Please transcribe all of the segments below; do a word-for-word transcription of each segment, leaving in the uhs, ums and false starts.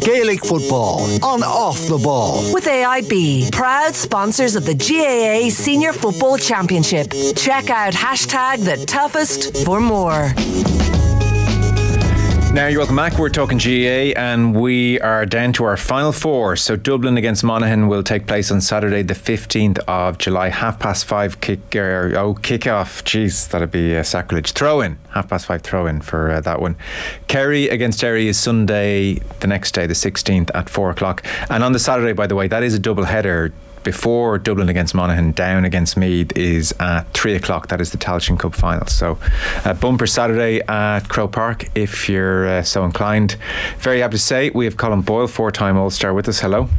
Gaelic football on Off the Ball with A I B, proud sponsors of the G A A Senior Football Championship. Check out hashtag the toughest for more. Now you're welcome back. We're talking G A A and we are down to our final four. So Dublin against Monaghan will take place on Saturday the fifteenth of July, half past five kick er, oh kick off. Jeez, that'd be a sacrilege. Throw in half past five. Throw in for uh, that one. Kerry against Derry is Sunday the next day, the sixteenth at four o'clock. And on the Saturday, by the way, that is a double header. Before Dublin against Monaghan, Down against Meath is at three o'clock. That is the Tailteann Cup final. So a bumper Saturday at Croke Park if you're uh, so inclined. Very happy to say we have Colm Boyle, four-time All-Star, with us. Hello.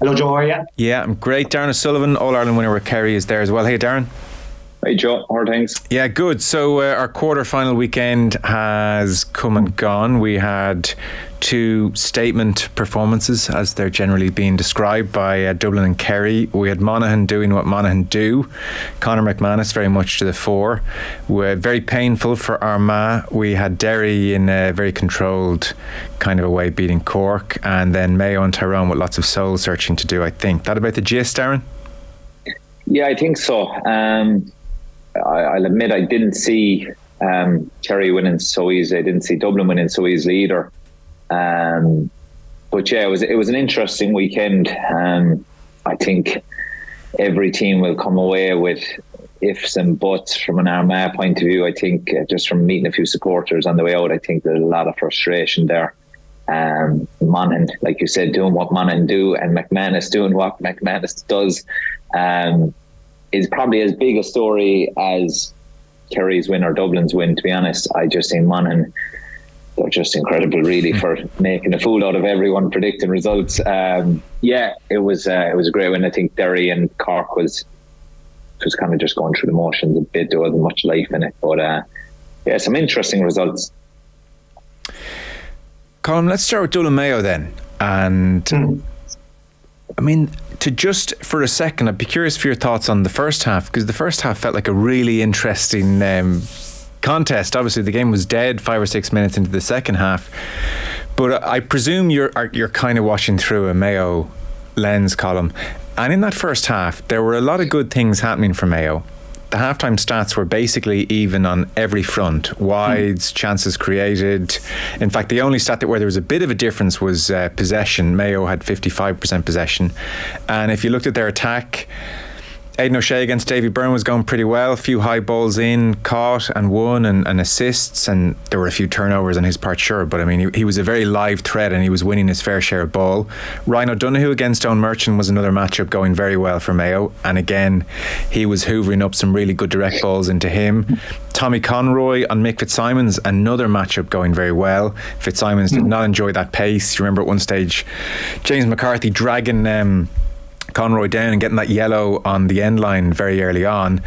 Hello Joe, how are you? Yeah, I'm great. Darran O'Sullivan, All-Ireland winner with Kerry, is there as well. Hey Darren. Hey Joe, how are things? Yeah, good. So uh, our quarter-final weekend has come and gone. We had two statement performances, as they're generally being described, by uh, Dublin and Kerry. We had Monaghan doing what Monaghan do. Conor McManus very much to the fore. We're very painful for Armagh. We had Derry in a very controlled kind of a way beating Cork, and then Mayo and Tyrone with lots of soul searching to do, I think. That about the gist, Darren? Yeah, I think so. Um I'll admit I didn't see um, Kerry winning so easily. I didn't see Dublin winning so easily either. Um, but yeah, it was it was an interesting weekend. Um, I think every team will come away with ifs and buts from an Armagh point of view. I think just from meeting a few supporters on the way out, I think there's a lot of frustration there. Um, Monaghan, like you said, doing what Monaghan do, and McManus doing what McManus does. Um, is probably as big a story as Kerry's win or Dublin's win, to be honest. I just think Monaghan, they're just incredible really for making a fool out of everyone, predicting results. Um, yeah, it was uh, it was a great win. I think Derry and Cork was was kind of just going through the motions a bit. There wasn't much life in it, but uh, yeah, some interesting results. Colm, let's start with Dublin Mayo then. And mm. I mean, to just for a second, I'd be curious for your thoughts on the first half, because the first half felt like a really interesting um, contest. Obviously, the game was dead five or six minutes into the second half, but I presume you're you're kind of watching through a Mayo lens, column. And in that first half, there were a lot of good things happening for Mayo. The halftime stats were basically even on every front. Wides, hmm. chances created. In fact, the only stat that where there was a bit of a difference was uh, possession. Mayo had fifty-five percent possession. And if you looked at their attack, Aidan O'Shea against Davy Byrne was going pretty well. A few high balls in, caught and won, and, and assists. And there were a few turnovers on his part, sure. But I mean, he, he was a very live threat and he was winning his fair share of ball. Ryan O'Donoghue against Owen Merchant was another matchup going very well for Mayo. And again, he was hoovering up some really good direct balls into him. Tommy Conroy on Mick Fitzsimons, another matchup going very well. Fitzsimons did not enjoy that pace. You remember at one stage, James McCarthy dragging um, Conroy down and getting that yellow on the end line very early on,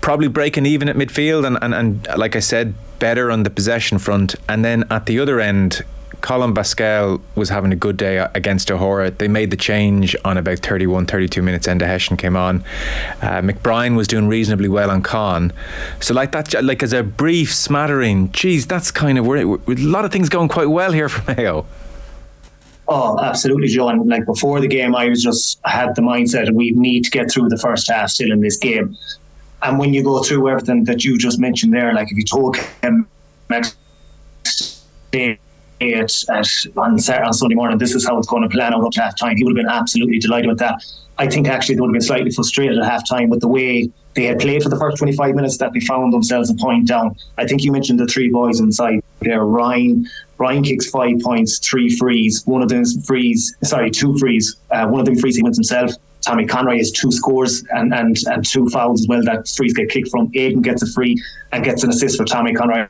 probably breaking even at midfield, and, and, and like I said, better on the possession front. And then at the other end, Colin Basquel was having a good day against O'Hora. They made the change on about thirty-one, thirty-two minutes. Enda Heshen came on. Uh, McBrien was doing reasonably well on Con. So like that, like as a brief smattering, geez, that's kind of where a lot of things going quite well here for Mayo. Oh, absolutely, John. Like before the game, I was just had the mindset we need to get through the first half still in this game. And when you go through everything that you just mentioned there, like if you talk him next day at, at, on, Saturday, on Sunday morning, this is how it's going to plan out up to half time, he would have been absolutely delighted with that. I think actually they would have been slightly frustrated at half time with the way they had played for the first twenty-five minutes, that they found themselves a point down. I think you mentioned the three boys inside there. Ryan Ryan kicks five points, three frees. One of them frees, sorry, two frees. Uh, one of them frees he wins himself. Tommy Conroy has two scores and, and, and two fouls as well that frees get kicked from. Aidan gets a free and gets an assist for Tommy Conroy.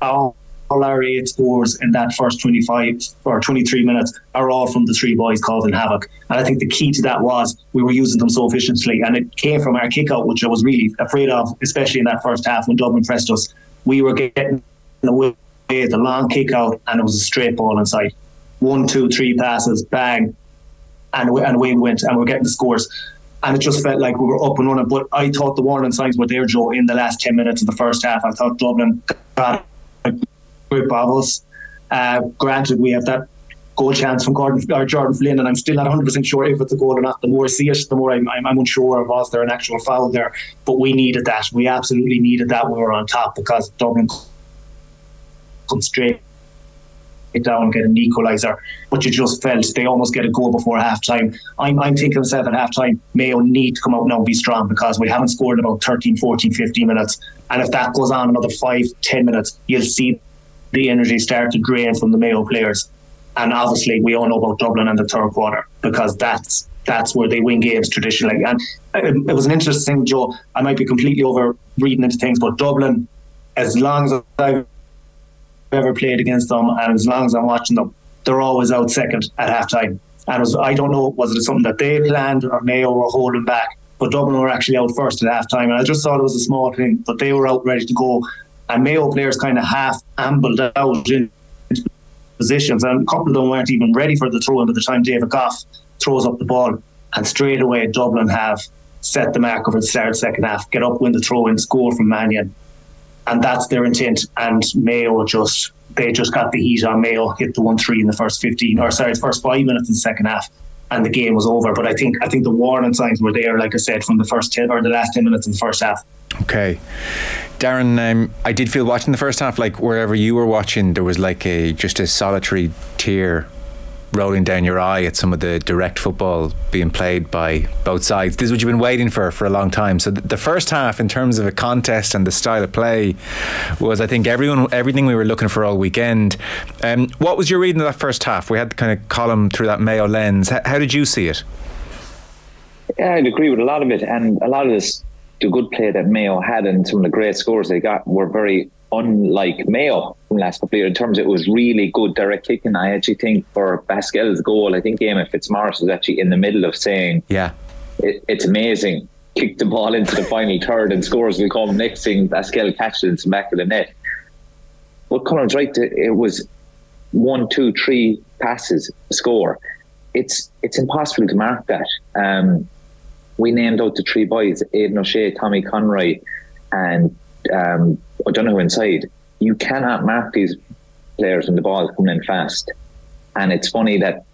All our eight scores in that first twenty-five or twenty-three minutes are all from the three boys causing havoc. And I think the key to that was we were using them so efficiently, and it came from our kick out, which I was really afraid of, especially in that first half when Dublin pressed us. We were getting away with a long kick out and it was a straight ball inside. One, two, three passes, bang, and away, and away we went, and we were getting the scores. And it just felt like we were up and running. But I thought the warning signs were there, Joe, in the last ten minutes of the first half. I thought Dublin got a grip of us. Uh, granted, we have that goal chance from Gordon, or Jordan Flynn, and I'm still not one hundred percent sure if it's a goal or not. The more I see it, the more I'm, I'm, I'm unsure of was there an actual foul there. But we needed that. We absolutely needed that when we were on top, because Dublin come straight down and get an equaliser, but you just felt they almost get a goal before half time. I'm, I'm thinking myself at half time, Mayo need to come out now and be strong, because we haven't scored in about thirteen, fourteen, fifteen minutes, and if that goes on another five, ten minutes, you'll see the energy start to drain from the Mayo players. And obviously we all know about Dublin and the third quarter, because that's that's where they win games traditionally. And it was an interesting thing, Joe, I might be completely over reading into things, but Dublin, as long as I've ever played against them, and as long as I'm watching them, they're always out second at half time. And was, I don't know, was it something that they planned or Mayo were holding back, but Dublin were actually out first at half time, and I just thought it was a small thing, but they were out ready to go, and Mayo players kind of half ambled out in positions, and a couple of them weren't even ready for the throw in by the time David Goff throws up the ball, and straight away Dublin have set the mark over the start second half, get up, win the throw in, score from Mannion. And that's their intent. And Mayo just, they just got the heat on Mayo, hit the one three in the first fifteen, or sorry, the first five minutes in the second half, and the game was over. But I think I think the warning signs were there, like I said, from the first ten or the last ten minutes in the first half. Okay, Darren, um, I did feel watching the first half, like wherever you were watching, there was like a just a solitary tear rolling down your eye at some of the direct football being played by both sides. This is what you've been waiting for for a long time. So the first half, in terms of a contest and the style of play, was I think everyone everything we were looking for all weekend. Um, what was your reading of that first half? We had to kind of column through that Mayo lens. How, how did you see it? Yeah, I'd agree with a lot of it, and a lot of this, the good play that Mayo had and some of the great scores they got were very unlike Mayo from last couple of years. In terms of, it was really good direct kicking. I actually think for Basquel's goal, I think Eamon Fitzmaurice was actually in the middle of saying, yeah, it, it's amazing, kicked the ball into the final third and scores will come next thing. Basquel catches it in the back of the net. But Conor's right, it was one, two, three passes, score. It's it's impossible to mark that. Um, we named out the three boys, Aidan O'Shea, Tommy Conroy and um O'Donoghue inside. You cannot mark these players when the ball is coming in fast. And it's funny that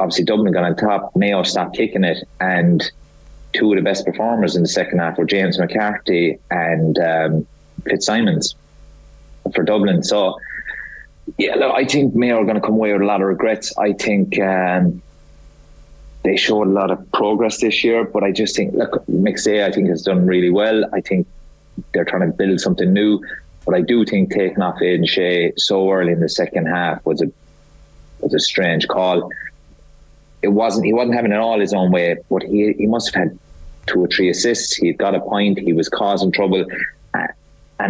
obviously Dublin got on top, Mayo stopped kicking it, and two of the best performers in the second half were James McCarthy and um, Fitzsimons for Dublin. So yeah, look, I think Mayo are going to come away with a lot of regrets. I think um, they showed a lot of progress this year, but I just think, look, McStay I think has done really well. I think they're trying to build something new, but I do think taking off Aidan Shea so early in the second half was a was a strange call. It wasn't he wasn't having it all his own way, but he he must have had two or three assists. He got a point. He was causing trouble, and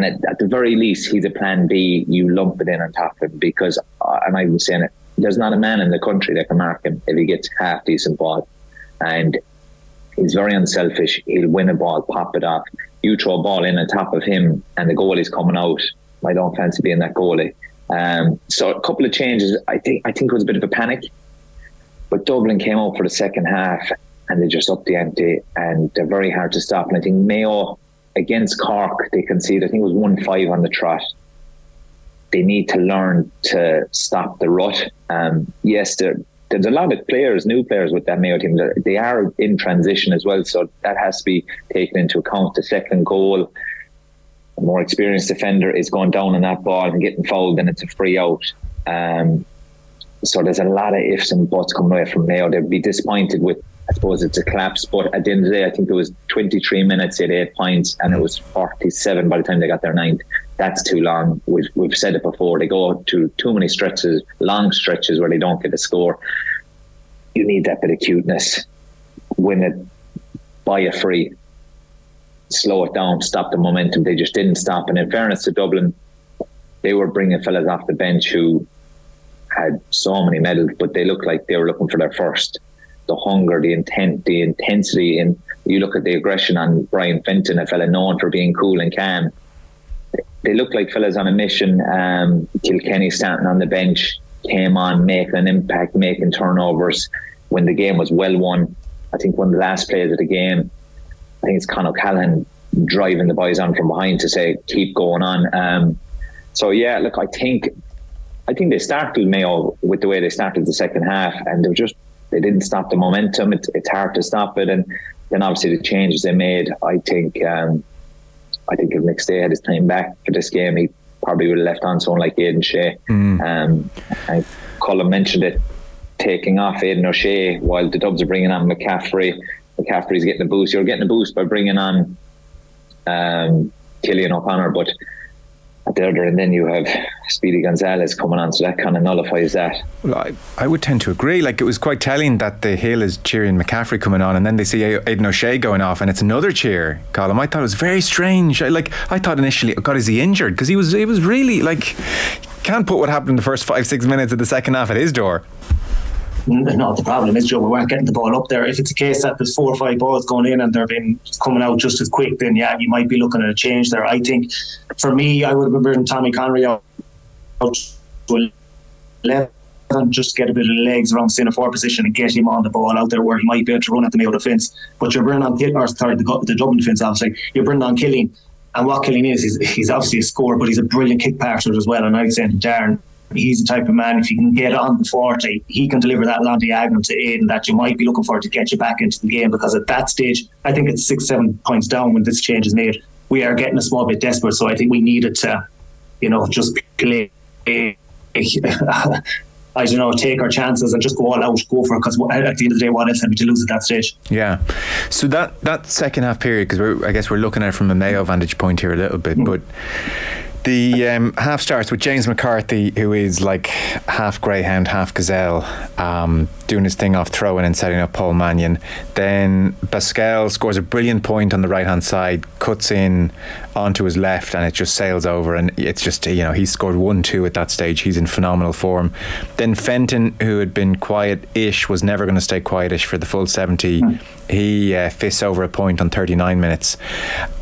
at, at the very least, he's a plan B. You lump it in on top of him, because, and I was saying it, there's not a man in the country that can mark him if he gets half decent ball, and he's very unselfish. He'll win a ball, pop it off. You throw a ball in on top of him and the goalie's coming out. I don't fancy being that goalie. Um, so a couple of changes. I think I think it was a bit of a panic. But Dublin came out for the second half and they just upped the ante, and they're very hard to stop. And I think Mayo against Cork, they conceded, I think it was one five on the trot. They need to learn to stop the rut. Um, yes, they're There's a lot of players, new players with that Mayo team. They are in transition as well, so that has to be taken into account. The second goal, a more experienced defender is going down on that ball and getting fouled, and it's a free out. Um, so there's a lot of ifs and buts coming away from Mayo. They'd be disappointed with, I suppose, it's a collapse, but at the end of the day, I think it was twenty-three minutes at eight points, and it was forty-seven by the time they got their ninth. That's too long. We've, we've said it before. They go to too many stretches, long stretches where they don't get a score. You need that bit of cuteness. Win it, buy a free, slow it down, stop the momentum. They just didn't stop. And in fairness to Dublin, they were bringing fellas off the bench who had so many medals, but they looked like they were looking for their first. The hunger, the intent, the intensity, and you look at the aggression on Brian Fenton, a fella known for being cool and calm. They look like fellas on a mission. Um, Kilkenny starting on the bench, came on, making an impact, making turnovers when the game was well won. I think one of the last plays of the game, I think it's Conor Callan driving the boys on from behind to say, keep going on. Um, so yeah, look, I think I think they started Mayo with the way they started the second half, and they were just they didn't stop the momentum. It, it's hard to stop it, and then obviously the changes they made. I think um, I think if McStay had his time back for this game, he probably would have left on someone like Aidan O'Shea. Mm. Um, and Colin mentioned it, taking off Aidan O'Shea while the Dubs are bringing on McCaffrey. McCaffrey's getting a boost. You're getting a boost by bringing on um, Killian O'Connor, but at the other end then you have Speedy Gonzalez coming on, so that kind of nullifies that. Well, I, I would tend to agree. Like, it was quite telling that the Hill is cheering McCaffrey coming on, and then they see Aidan O'Shea going off and it's another cheer, Colm. I thought it was very strange. I, like, I thought initially, oh God, is he injured? Because he was, he was really, like, can't put what happened in the first five, six minutes of the second half at his door. No, the problem is, Joe, we weren't getting the ball up there. If it's a case that there's four or five balls going in and they're being coming out just as quick, then yeah, you might be looking at a change there. I think, for me, I would have been Tommy Conroy out to eleven just to get a bit of legs around the centre forward position and get him on the ball out there where he might be able to run at the Mayo defence. But you're bringing on Killian, or sorry, the, the Dublin defence, obviously. You're bringing on Killian, and what Killian is, he's, he's obviously a scorer, but he's a brilliant kick passer as well. And I'd say to Darren, he's the type of man, if he can get on the forty, he can deliver that long diagonal to Aidan that you might be looking for to get you back into the game, because at that stage, I think it's six, seven points down when this change is made. We are getting a small bit desperate, so I think we needed to, you know, just play, I don't know, take our chances and just go all out, go for it, because at the end of the day, what else had we to lose at that stage? Yeah. So that, that second half period, because I guess we're looking at it from a Mayo vantage point here a little bit, mm. but... The um, half starts with James McCarthy, who is like half greyhound, half gazelle, um, doing his thing off throwing and setting up Paul Mannion. Then Basquel scores a brilliant point on the right-hand side, cuts in onto his left, and it just sails over. And it's just, you know, he scored one two at that stage. He's in phenomenal form. Then Fenton, who had been quiet-ish, was never going to stay quiet-ish for the full seventy. Mm. He uh, fists over a point on thirty-nine minutes.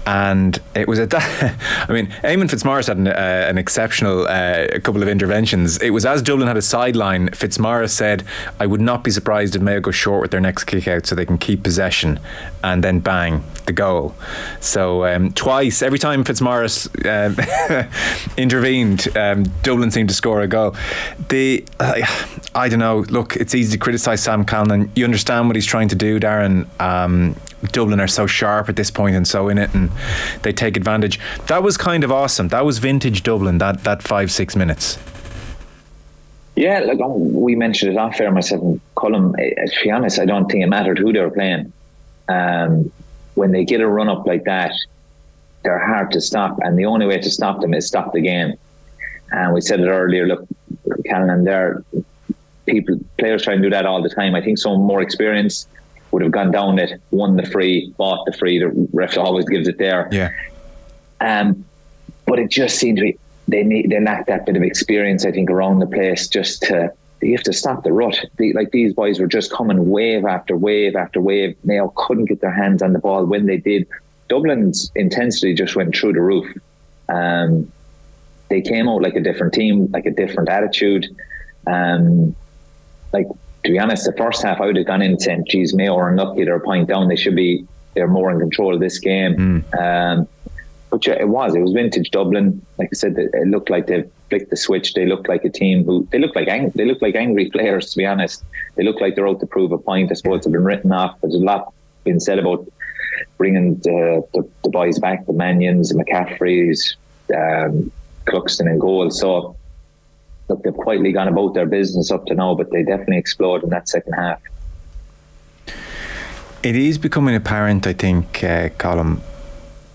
And it was at that, I mean, Eamon Fitzmaurice had an, uh, an exceptional uh, couple of interventions. It was as Dublin had a sideline, Fitzmaurice said, I would not be surprised if Mayo go short with their next kick out so they can keep possession, and then bang, the goal. So um, twice, every time Fitzmaurice uh, intervened, um, Dublin seemed to score a goal. The, uh, I don't know, look, it's easy to criticise Sam Callan. You understand what he's trying to do, Darren. Um, Dublin are so sharp at this point and so in it, and they take advantage. That was kind of awesome. That was vintage Dublin, that, that five, six minutes. Yeah, look, we mentioned it off air, myself and Colm. To be honest, I don't think it mattered who they were playing. Um, when they get a run up like that, they're hard to stop, and the only way to stop them is stop the game. And we said it earlier, look, Callan, there, people, players try and do that all the time. I think some more experience would have gone down it, won the free, bought the free. The ref always gives it there. Yeah. Um, but it just seemed to be, they need, they lack that bit of experience, I think, around the place. Just to, you have to stop the rut. The, like these boys were just coming wave after wave after wave. Mayo couldn't get their hands on the ball. When they did, Dublin's intensity just went through the roof. Um, they came out like a different team, like a different attitude. Um, like. To be honest, the first half I would have gone in and said, geez, Mayo are unlucky, they're a point down, they should be, they're more in control of this game. Mm. Um, but yeah, it was, it was vintage Dublin. Like I said, it looked like they've flicked the switch. They looked like a team who, they looked like, ang- they looked like angry players, to be honest. They looked like they're out to prove a point. I suppose they've been written off. There's a lot been said about bringing the, the, the boys back, the Mannions, the McCaffreys, um, Cluxton and goal. So, look, they've quietly gone about their business up to now, but they definitely exploded in that second half. It is becoming apparent, I think, uh, Colm,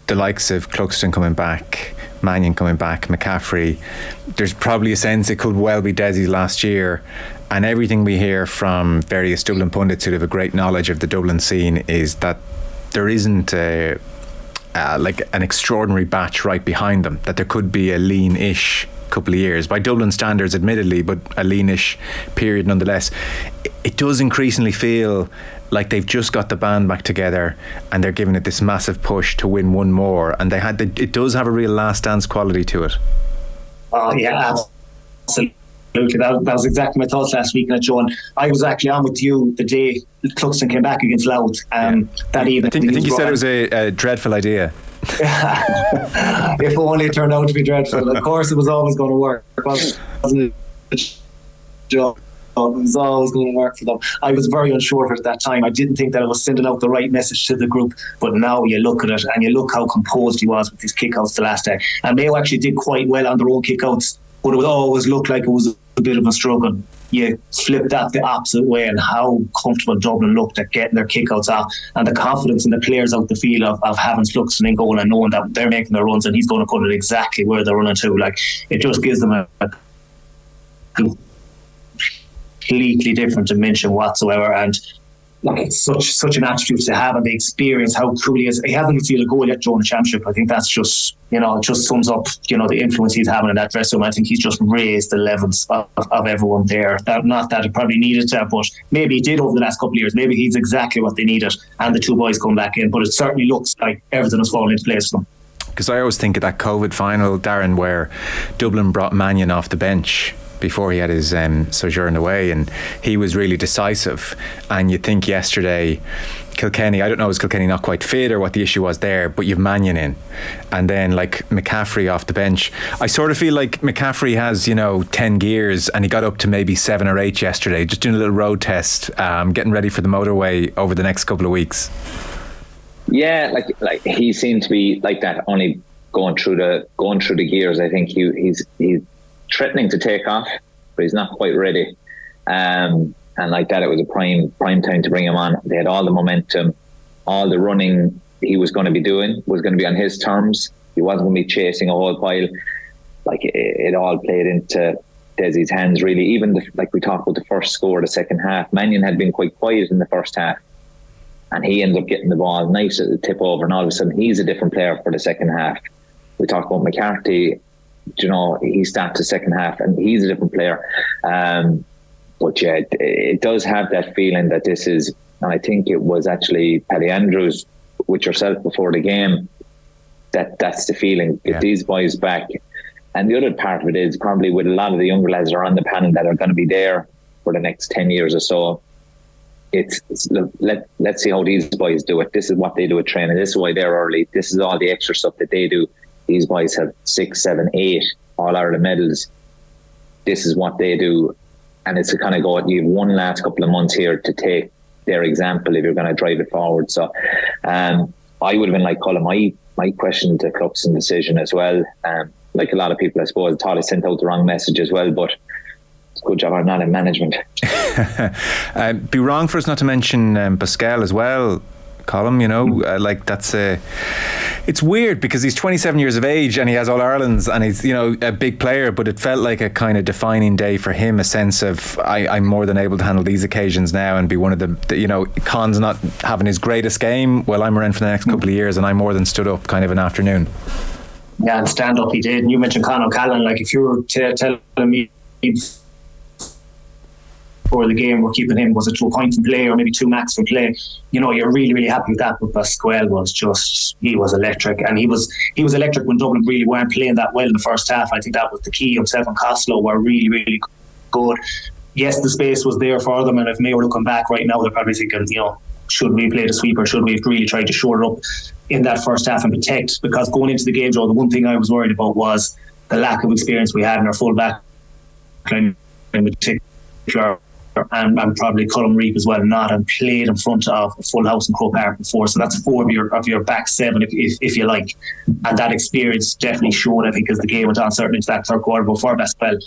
the likes of Cluxton coming back, Mannion coming back, McCaffrey. There's probably a sense it could well be Desi's last year, and everything we hear from various Dublin pundits who have a great knowledge of the Dublin scene is that there isn't a, uh, like an extraordinary batch right behind them, that there could be a lean-ish couple of years by Dublin standards, admittedly, but a leanish period nonetheless. It does increasingly feel like they've just got the band back together and they're giving it this massive push to win one more, and they had the, it does have a real last dance quality to it. Oh yeah, absolutely. That, that was exactly my thoughts last week, and Joe, and I was actually on with you the day Cluxton came back against Louth um, yeah. that evening. I think, I think you said it was a, a dreadful idea. If only it turned out to be dreadful. Of course, it was always going to work, wasn't it? job. It was always going to work for them. I was very unsure at that time. I didn't think that I was sending out the right message to the group, but now you look at it and you look how composed he was with his kick-outs the last day. And Mayo actually did quite well on their own kick-outs, but it would always look like it was a bit of a struggle. You flip that the opposite way and how comfortable Dublin looked at getting their kick-outs off, and the confidence in the players out the field of, of having Cluxton in goal and knowing that they're making their runs and he's going to put it exactly where they're running to. Like, it just gives them a, a completely different dimension whatsoever, and like, it's such such an attribute to have, and the experience, how cool he is. He hasn't conceded a goal yet during the championship. I think that's just, you know, it just sums up, you know, the influence he's having in that dressing room. I think he's just raised the levels of, of everyone there. That, not that it probably needed to, but maybe he did over the last couple of years. Maybe he's exactly what they needed, and the two boys come back in. But it certainly looks like everything has fallen into place for them. Because I always think of that COVID final, Darren, where Dublin brought Mannion off the bench before he had his um, sojourn away, and he was really decisive. And you think yesterday Kilkenny, I don't know, was Kilkenny not quite fit or what the issue was there, but you've Mannion in, and then like McCaffrey off the bench. I sort of feel like McCaffrey has, you know, ten gears, and he got up to maybe seven or eight yesterday, just doing a little road test, um, getting ready for the motorway over the next couple of weeks. Yeah, like like he seemed to be like that, only going through the going through the gears. I think he he's he's threatening to take off, but he's not quite ready. Um, and like that, it was a prime prime time to bring him on. They had all the momentum, all the running he was going to be doing was going to be on his terms. He wasn't going to be chasing a whole pile. Like it, it all played into Desi's hands, really. Even the, like we talked about the first score, the second half, Mannion had been quite quiet in the first half, and he ended up getting the ball nice at the tip over, and all of a sudden he's a different player for the second half. We talked about McCarthy. You know, he started the second half and he's a different player. Um, but yeah, it, it does have that feeling that this is, and I think it was actually Paddy Andrews with yourself before the game, that that's the feeling. Get yeah. these boys back. And the other part of it is probably with a lot of the younger lads that are on the panel that are going to be there for the next ten years or so, it's, it's look, let, let's see how these boys do it. This is what they do at training. This is why they're early. This is all the extra stuff that they do. These boys have six, seven, eight All-Ireland medals. This is what they do. And it's to kind of go, you have one last couple of months here to take their example if you're going to drive it forward. So um, I would have been like, Colin, I, I questioned the Cluxton decision as well. Um, like a lot of people, I suppose, thought I sent out the wrong message as well, but it's a good job I'm not in management. It'd be wrong for us not to mention um, Basquel as well, Colm, you know, uh, like that's a, it's weird because he's twenty-seven years of age and he has All Irelands and he's, you know, a big player, but it felt like a kind of defining day for him, a sense of I, I'm more than able to handle these occasions now and be one of the, the, you know, Con's not having his greatest game, well, I'm around for the next couple of years and I more than stood up kind of an afternoon. Yeah, and stand up he did. And you mentioned Conor Callan, like if you were t- telling me for the game we're keeping him, was it two points in play or maybe two max for play, you know, you're really really happy with that. But Basquel was just, he was electric, and he was he was electric when Dublin really weren't playing that well in the first half. I think that was the key. Himself and Costello were really really good. Yes, the space was there for them, and if Mayo were looking back right now, they're probably thinking, you know, should we play the sweeper, should we really try to shore it up in that first half and protect? Because going into the game, Joe, the one thing I was worried about was the lack of experience we had in our full back line in particular, And, and probably Colm Reap as well, not and played in front of a full house in Croke Park before, so that's four of your of your back seven, if, if if you like, and that experience definitely showed, I think, as the game went on, certainly into that third quarter. Before Basquel,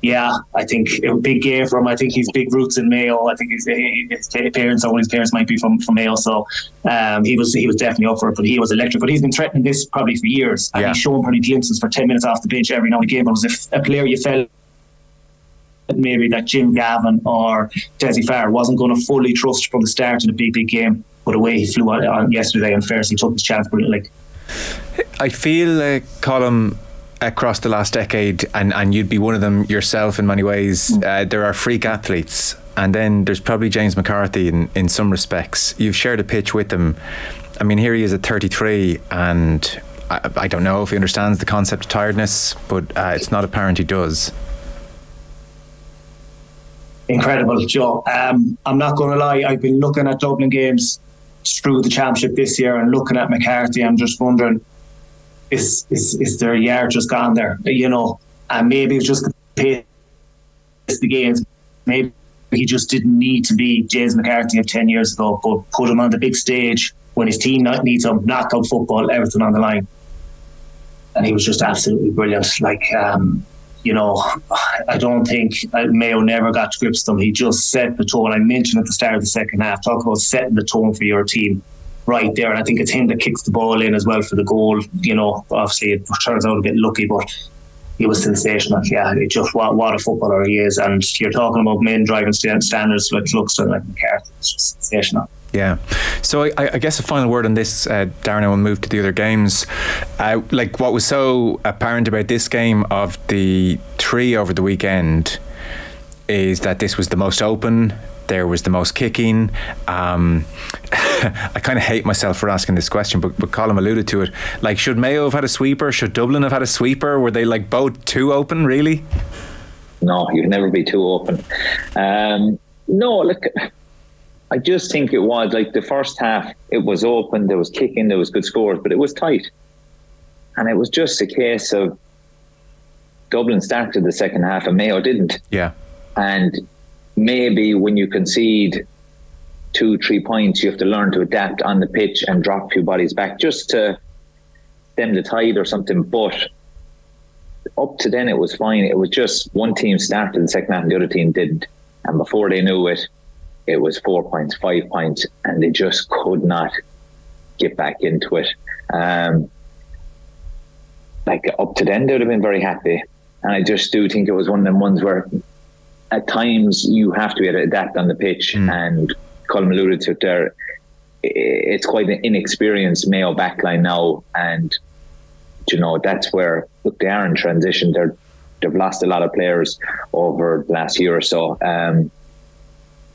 yeah, I think it was a big game for him. I think he's big roots in Mayo. I think his, his parents, or his parents might be from, from Mayo, so um, he was he was definitely up for it. But he was electric. But he's been threatening this probably for years, and yeah. he's shown pretty glimpses for ten minutes off the bench every now and again. But it was if a player you felt maybe that Jim Gavin or Desi Farr wasn't going to fully trust from the start in a big, big game, but the way he flew on, on yesterday, and fairly took his chance brilliantly. I feel, uh, Colm, across the last decade, and, and you'd be one of them yourself in many ways, mm. uh, there are freak athletes, and then there's probably James McCarthy in, in some respects. You've shared a pitch with him. I mean, here he is at thirty-three, and I, I don't know if he understands the concept of tiredness, but uh, it's not apparent he does. Incredible, Joe. Um, I'm not going to lie, I've been looking at Dublin games through the championship this year and looking at McCarthy. I'm just wondering, is is, is their yard just gone there? You know, and maybe it's just the pace the games. Maybe he just didn't need to be James McCarthy of ten years ago, but put him on the big stage when his team not needs him, knockout football, everything on the line. And he was just absolutely brilliant. Like, um, you know, I don't think Mayo never got to grips with him. He just set the tone. I mentioned at the start of the second half, talk about setting the tone for your team right there. And I think it's him that kicks the ball in as well for the goal. You know, obviously it turns out a bit lucky, but he was sensational. Yeah, it just what, what a footballer he is. And you're talking about men driving standards like Cluxton, like McCarthy. It's just sensational. Yeah. So I, I guess a final word on this, uh, Darren, and we'll move to the other games. Uh, like what was so apparent about this game of the three over the weekend is that this was the most open, there was the most kicking. Um, I kind of hate myself for asking this question, but, but Colm alluded to it. Like, should Mayo have had a sweeper? Should Dublin have had a sweeper? Were they like both too open, really? No, you'd never be too open. Um, no, look... I just think it was like the first half, it was open, there was kicking, there was good scores, but it was tight. And it was just a case of Dublin started the second half and Mayo didn't. Yeah. And maybe when you concede two, three points, you have to learn to adapt on the pitch and drop a few bodies back just to stem the tide or something. But up to then, it was fine. It was just one team started the second half and the other team didn't. And before they knew it, it was four points, five points, and they just could not get back into it. Um, like up to then, they would have been very happy. And I just do think it was one of them ones where at times you have to be able to adapt on the pitch. Mm. And Colm alluded to it there. It's quite an inexperienced Mayo backline now. And, you know, that's where, look, they are in transition. They're, they've lost a lot of players over the last year or so. Um,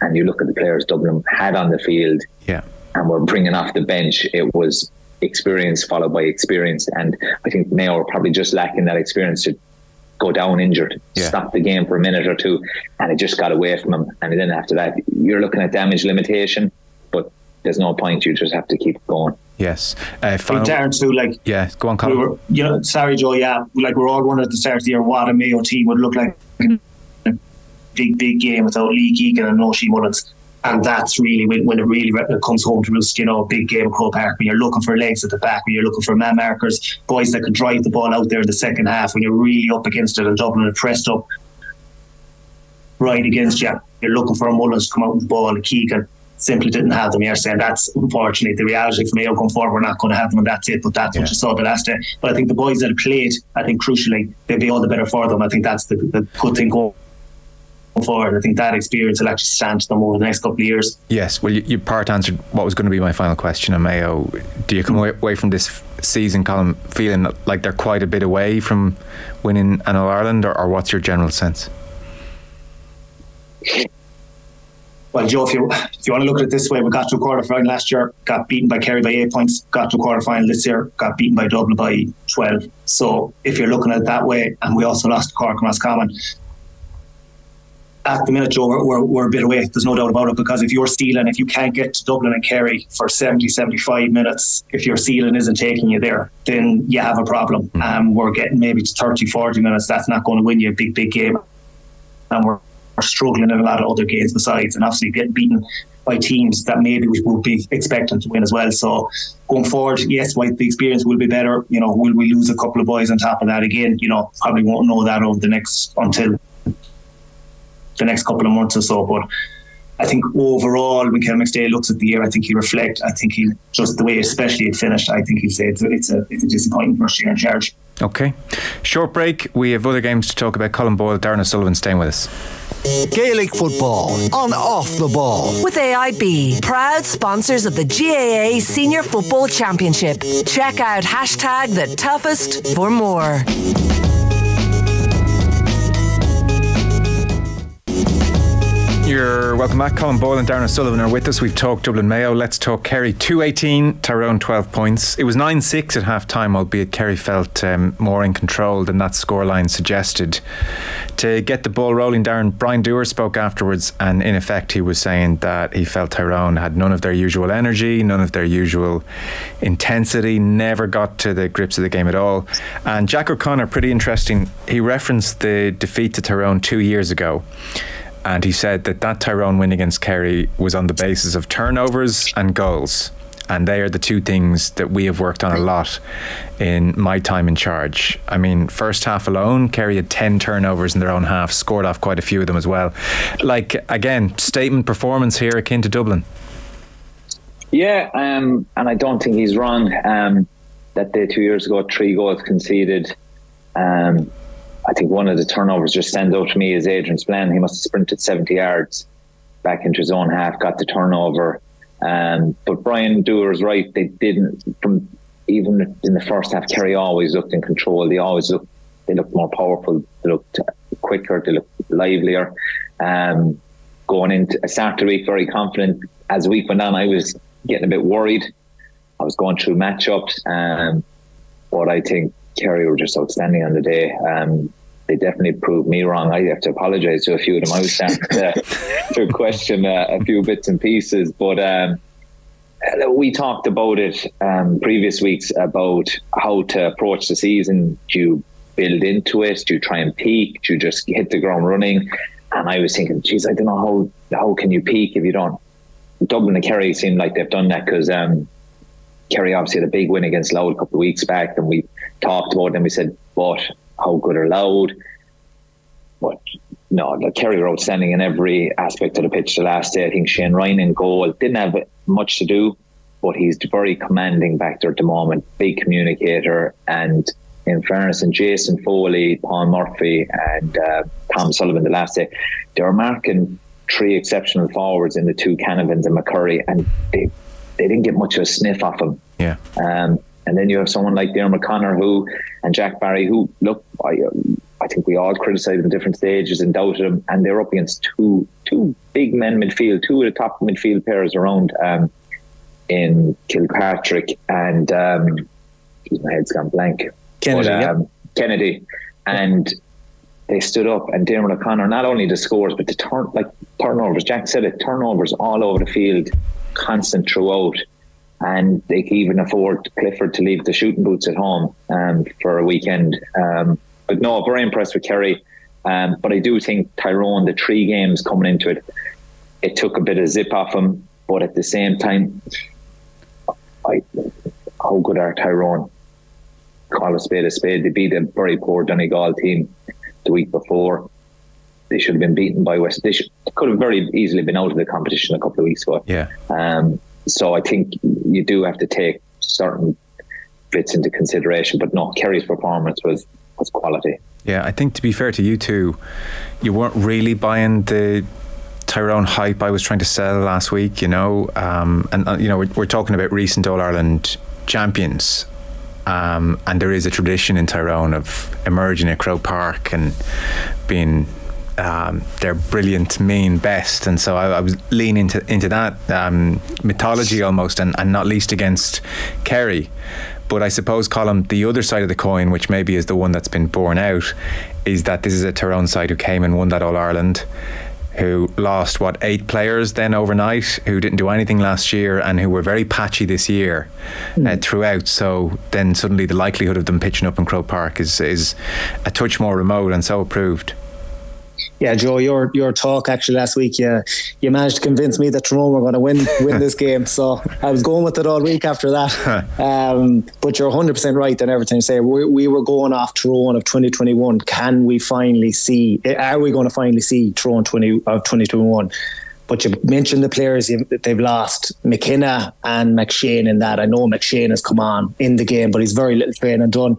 and you look at the players Dublin had on the field, yeah, and were bringing off the bench, it was experience followed by experience. And I think Mayo were probably just lacking that experience to go down injured, yeah, stop the game for a minute or two, and it just got away from them. And then after that, you're looking at damage limitation, but there's no point, you just have to keep going. Yes. Uh, final... Darren, too, like, yeah, go on, Colin. We were, you know, sorry, Joe, yeah, like we're all wondering at the start of the year what a Mayo team would look like. Big, big game without Lee Keegan and Noshie Mullins. And that's really when, when it really comes home to roost, you know, a big game at Croke Park, when you're looking for legs at the back, when you're looking for man markers, boys that can drive the ball out there in the second half, when you're really up against it and Dublin and pressed up right against you. You're looking for Mullins to come out with the ball, and Keegan simply didn't have them yesterday. And that's unfortunately the reality for Mayo going forward. We're not going to have them, and that's it. But that's yeah. what you saw the last day. But I think the boys that have played, I think crucially, they'll be all the better for them. I think that's the, the good thing going forward. I think that experience will actually stand to them over the next couple of years. Yes, well, you, you part answered what was going to be my final question on Mayo. Do you come mm-hmm. away from this season, Colm, feeling like they're quite a bit away from winning an All-Ireland, or, or what's your general sense? Well, Joe, if you, if you want to look at it this way, we got to a quarter-final last year, got beaten by Kerry by eight points, got to a quarter-final this year, got beaten by Dublin by twelve. So if you're looking at it that way, and we also lost to Cork and Roscommon, at the minute, Joe, we're, we're a bit away. There's no doubt about it, because if you're sealing, if you can't get to Dublin and Kerry for seventy, seventy-five minutes, if your sealing isn't taking you there, then you have a problem. And mm-hmm. um, we're getting maybe to thirty, forty minutes. That's not going to win you a big, big game. And we're, we're struggling in a lot of other games besides. And obviously getting beaten by teams that maybe we would be expecting to win as well. So going forward, yes, while the experience will be better, you know, will we lose a couple of boys on top of that again? You know, probably won't know that over the next, until the next couple of months or so. But I think overall, when Ken McStay looks at the year, I think he'll reflect. I think he'll, just the way especially it finished, I think he'll say it's a, it's a, it's a disappointing first year in charge. Okay, short break. We have other games to talk about. Colm Boyle, Darren O'Sullivan staying with us. Gaelic football on Off the Ball with A I B, proud sponsors of the G A A Senior Football Championship. Check out hashtag the toughest for more. You're welcome back. Colm Boyle and Darren O'Sullivan are with us. We've talked Dublin Mayo. Let's talk Kerry. two eighteen, Tyrone twelve points. It was nine six at half time, albeit Kerry felt um, more in control than that scoreline suggested. to get the ball rolling, Darren. Brian Dewar spoke afterwards, and in effect he was saying that he felt Tyrone had none of their usual energy, none of their usual intensity, never got to the grips of the game at all. And Jack O'Connor, pretty interesting, he referenced the defeat to Tyrone two years ago, and he said that that Tyrone win against Kerry was on the basis of turnovers and goals, and they are the two things that we have worked on a lot in my time in charge. I mean, first half alone, Kerry had ten turnovers in their own half, scored off quite a few of them as well. Like, again, statement performance here akin to Dublin. Yeah, um, and I don't think he's wrong. Um, that day two years ago, three goals conceded. Um, I think one of the turnovers just stands out to me is Adrian Splann. He must have sprinted seventy yards back into his own half, got the turnover. Um, but Brian Dewar is right. They didn't, from even in the first half, Kerry always looked in control. They always looked, they looked more powerful, they looked quicker, they looked livelier. Um, going into, I started the week very confident. As the week went on, I was getting a bit worried. I was going through matchups, um, but I think Kerry were just outstanding on the day. Um, they definitely proved me wrong. I have to apologise to a few of them. I was starting to, to question uh, a few bits and pieces, but um, we talked about it um, previous weeks about how to approach the season. Do you build into it? Do you try and peak? Do you just hit the ground running? And I was thinking, geez, I don't know how how can you peak if you don't. Dublin and Kerry seem like they've done that, because um, Kerry obviously had a big win against Loud a couple of weeks back, and we talked about it and we said, but how good are Loud? But no, like, Kerry were outstanding in every aspect of the pitch the last day. I think Shane Ryan in goal didn't have much to do, but he's very commanding back there at the moment, big communicator. And in fairness, and Jason Foley, Paul Murphy and uh, Tom Sullivan the last day, they were marking three exceptional forwards in the two Canavans and McCurry, and they they didn't get much of a sniff off him. Yeah. Um, and then you have someone like Dermot Connor who, and Jack Barry, who, look, I, I think we all criticised him at different stages and doubted him, and they're up against two two big men midfield, two of the top midfield pairs around um, in Kilpatrick and um, my head's gone blank. Kennedy. But, um, yeah. Kennedy. And they stood up, and Dermot O'Connor, not only the scores, but the turn, like turnovers. Jack said it, turnovers all over the field, constant throughout. And they can even afford Clifford to leave the shooting boots at home um, for a weekend. Um, but no, very impressed with Kerry. Um, but I do think Tyrone, the three games coming into it, it took a bit of zip off him. But at the same time, I, how good are Tyrone? Call a spade a spade. They beat a very poor Donegal team the week before. They should have been beaten by West. They, should, they could have very easily been out of the competition a couple of weeks ago. Yeah. Um, so I think you do have to take certain bits into consideration, but no, Kerry's performance was, was quality. Yeah, I think to be fair to you two, you weren't really buying the Tyrone hype I was trying to sell last week, you know. Um, and, uh, you know, we're, we're talking about recent All-Ireland champions. Um, and there is a tradition in Tyrone of emerging at Croke Park and being um, their brilliant, mean best. And so I, I was leaning into, into that um, mythology almost, and, and not least against Kerry. But I suppose, Colm, the other side of the coin, which maybe is the one that's been borne out, is that this is a Tyrone side who came and won that All-Ireland, who lost, what, eight players then overnight, who didn't do anything last year and who were very patchy this year mm. uh, throughout. So then suddenly the likelihood of them pitching up in Croke Park is is a touch more remote, and so it proved. Yeah, Joe, your your talk actually last week, you, you managed to convince me that Tyrone were going to win win this game. So I was going with it all week after that. um, but you're one hundred percent right in everything you say. We, we were going off Tyrone of twenty twenty-one. Can we finally see, are we going to finally see Tyrone twenty, of twenty twenty-one? But you mentioned the players that they've lost, McKenna and McShane in that. I know McShane has come on in the game, but he's very little training done.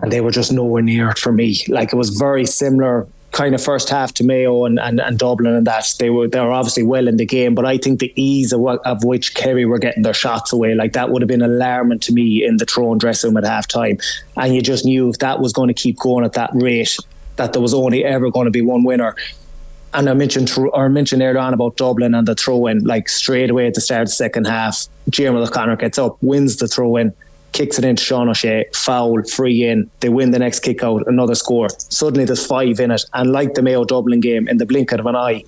And they were just nowhere near it for me. Like, it was very similar kind of first half to Mayo and, and, and Dublin, and that they were they were obviously well in the game, but I think the ease of, of which Kerry were getting their shots away, like, that would have been alarming to me in the Tyrone dressing room at half time. And you just knew if that was going to keep going at that rate, that there was only ever going to be one winner. And I mentioned or I mentioned earlier on about Dublin and the throw in, like, straight away at the start of the second half, James O'Connor gets up, wins the throw in, kicks it into Sean O'Shea, foul, free in, they win the next kick out, another score. Suddenly there's five in it, and like the Mayo Dublin game, in the blink of an eye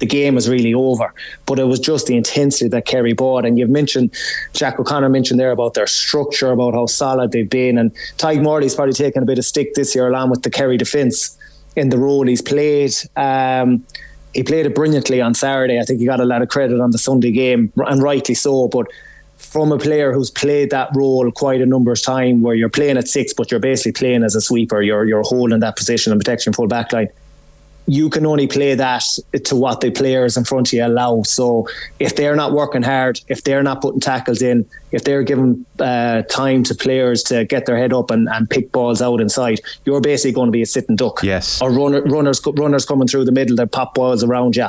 the game is really over. But it was just the intensity that Kerry brought, and you've mentioned, Jack O'Connor mentioned there about their structure, about how solid they've been, and Tig Morley's probably taken a bit of stick this year along with the Kerry defence in the role he's played. Um, he played it brilliantly on Saturday. I think he got a lot of credit on the Sunday game, and rightly so, but from a player who's played that role quite a number of times, where you're playing at six but you're basically playing as a sweeper, you're you're holding that position and protection full back line, you can only play that to what the players in front of you allow. So if they're not working hard, if they're not putting tackles in, if they're giving uh, time to players to get their head up and, and pick balls out inside, you're basically going to be a sitting duck. Yes. Or runner, runners runners coming through the middle, they pop balls around you.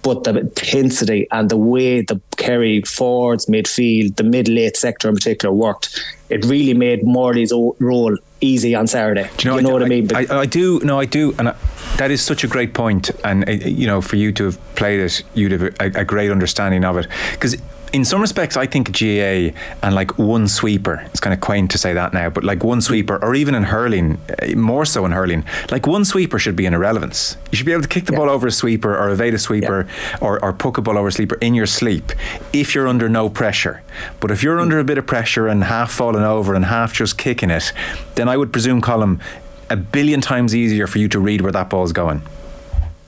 But the intensity and the way the Kerry forwards, midfield, the mid-late sector in particular worked, it really made Morley's role easy on Saturday. Do you know, you know I, what I mean? I, I, I do. No, I do. And I, that is such a great point. And, uh, you know, for you to have played it, you'd have a, a great understanding of it. Because in some respects, I think G A A and like one sweeper, it's kind of quaint to say that now, but like one sweeper, or even in hurling, more so in hurling, like one sweeper should be an irrelevance. You should be able to kick the yeah. ball over a sweeper or evade a sweeper yeah. or, or puck a ball over a sweeper in your sleep if you're under no pressure. But if you're mm. under a bit of pressure and half falling over and half just kicking it, then I would presume, Colm, a billion times easier for you to read where that ball's going.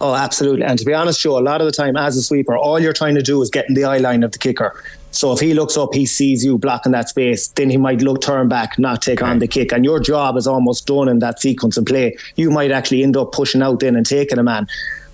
Oh, absolutely. And to be honest, Joe, a lot of the time as a sweeper, all you're trying to do is get in the eye line of the kicker. So if he looks up, he sees you blocking that space, then he might look, turn back, not take okay. on the kick. And your job is almost done in that sequence of play. You might actually end up pushing out then and taking a man.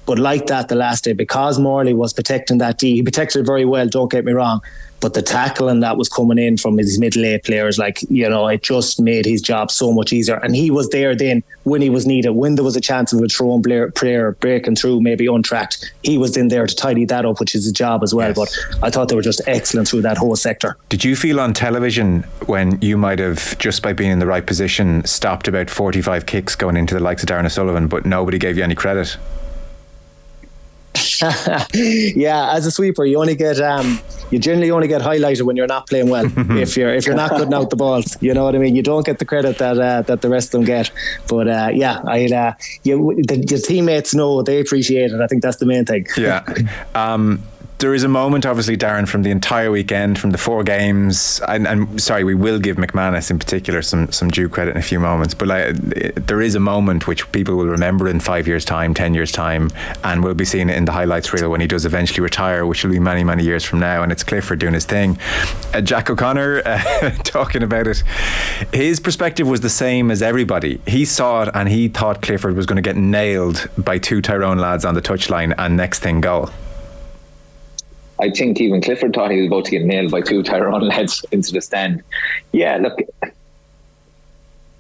But like that the last day, because Morley was protecting that D, he protected it very well, don't get me wrong. But the tackling that was coming in from his middle-eight players, like, you know, it just made his job so much easier. And he was there then when he was needed, when there was a chance of a thrown player breaking through, maybe untracked. He was in there to tidy that up, which is his job as well. Yes. But I thought they were just excellent through that whole sector. Did you feel on television when you might have, just by being in the right position, stopped about forty-five kicks going into the likes of Darran O'Sullivan, but nobody gave you any credit? Yeah, as a sweeper, you only get um, you generally only get highlighted when you're not playing well. if you're if you're not cutting out the balls, you know what I mean. You don't get the credit that uh, that the rest of them get. But uh, yeah, I uh, you the, your teammates know, they appreciate it. I think that's the main thing. Yeah. Um, There is a moment, obviously, Darran, from the entire weekend, from the four games, and, and sorry, we will give McManus in particular some, some due credit in a few moments, but like, there is a moment which people will remember in five years' time, ten years' time, and we'll be seeing it in the highlights reel when he does eventually retire, which will be many, many years from now, and it's Clifford doing his thing. Uh, Jack O'Connor, uh, talking about it, his perspective was the same as everybody. He saw it, and he thought Clifford was going to get nailed by two Tyrone lads on the touchline, and next thing, goal. I think even Clifford thought he was about to get nailed by two Tyrone lads into the stand. Yeah, look,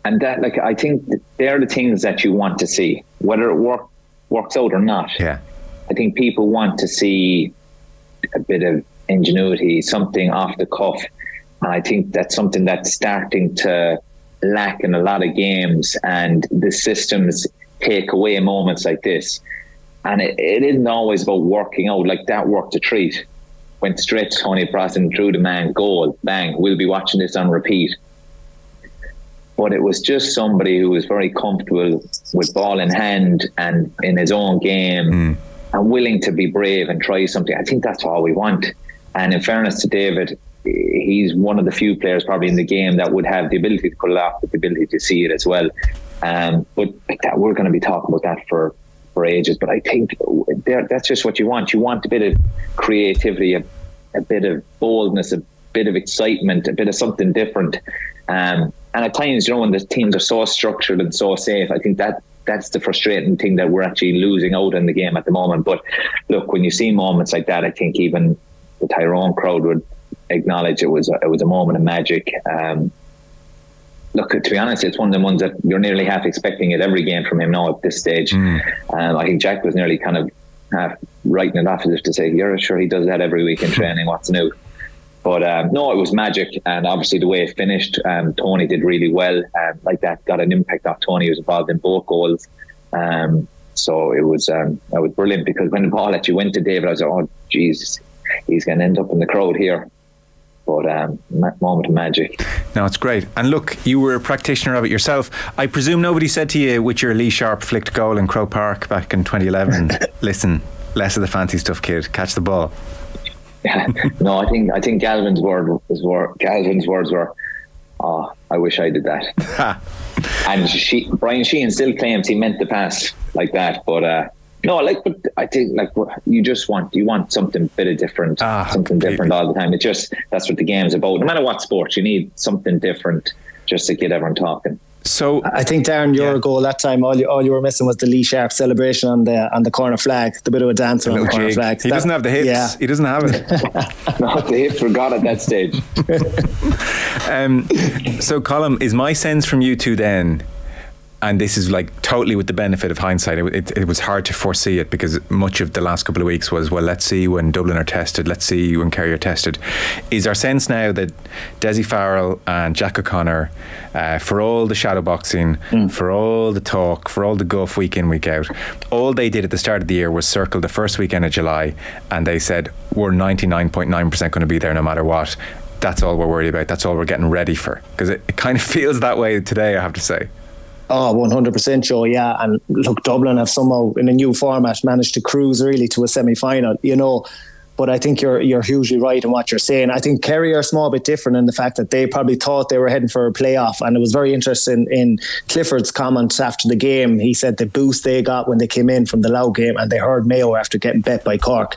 and that, like, I think they're the things that you want to see, whether it work, works out or not. Yeah, I think people want to see a bit of ingenuity, something off the cuff, and I think that's something that's starting to lack in a lot of games, and the systems take away moments like this. And it, it isn't always about working out. Like, that worked a treat. Went straight to Tony Preston, drew the man, goal, bang. We'll be watching this on repeat. But it was just somebody who was very comfortable with ball in hand and in his own game mm. and willing to be brave and try something. I think that's all we want. And in fairness to David, he's one of the few players probably in the game that would have the ability to pull it off, but the ability to see it as well. Um, but that, we're going to be talking about that for... for ages, but I think that's just what you want. You want a bit of creativity, a, a bit of boldness, a bit of excitement, a bit of something different. Um, and at times, you know, when the teams are so structured and so safe, I think that that's the frustrating thing that we're actually losing out in the game at the moment. But look, when you see moments like that, I think even the Tyrone crowd would acknowledge it was a, it was a moment of magic. Um, Look, to be honest, it's one of the ones that you're nearly half expecting at every game from him now at this stage. Mm. Um, I think Jack was nearly kind of half writing it off as if to say, you're sure he does that every week in training, what's new? But um, no, it was magic. And obviously the way it finished, um, Tony did really well. Um, like that got an impact off Tony, who was involved in both goals. Um, so it was um, it was brilliant, because when the ball actually went to David, I was like, oh, Jesus, he's going to end up in the crowd here. But um, moment of magic. No, it's great. And look, you were a practitioner of it yourself. I presume nobody said to you with your Lee Sharp flicked goal in Croke Park back in twenty eleven, listen, less of the fancy stuff, kid, catch the ball. No, I think I think Galvin's word was word, Galvin's words were, oh, I wish I did that. And she, Brian Sheehan still claims he meant the pass like that, but uh, no, like, but I think like you just want you want something bit of different, ah, something completely different all the time. It just that's what the game's about. No matter what sport, you need something different just to get everyone talking. So I think Darren, your yeah. goal that time, all you all you were missing was the Lee Sharp celebration on the on the corner flag, the bit of a dancer on the corner jig. flag. He that, doesn't have the hips. Yeah. He doesn't have it. No, the hips were gone at that stage. um, so, Colm, is my sense from you two then? And this is like totally with the benefit of hindsight. It, it, it was hard to foresee it because much of the last couple of weeks was, well, let's see when Dublin are tested. Let's see when Kerry are tested. Is our sense now that Desi Farrell and Jack O'Connor, uh, for all the shadow boxing, mm. for all the talk, for all the guff week in, week out, all they did at the start of the year was circle the first weekend of July and they said, we're ninety-nine point nine percent going to be there no matter what. That's all we're worried about. That's all we're getting ready for. Because it, it kind of feels that way today, I have to say. Oh, one hundred percent Joe, yeah. And look, Dublin have somehow, in a new format, managed to cruise really to a semi-final, you know. But I think you're you're hugely right in what you're saying. I think Kerry are a small bit different in the fact that they probably thought they were heading for a playoff. And it was very interesting in Clifford's comments after the game. He said the boost they got when they came in from the Lough game and they heard Mayo after getting bet by Cork.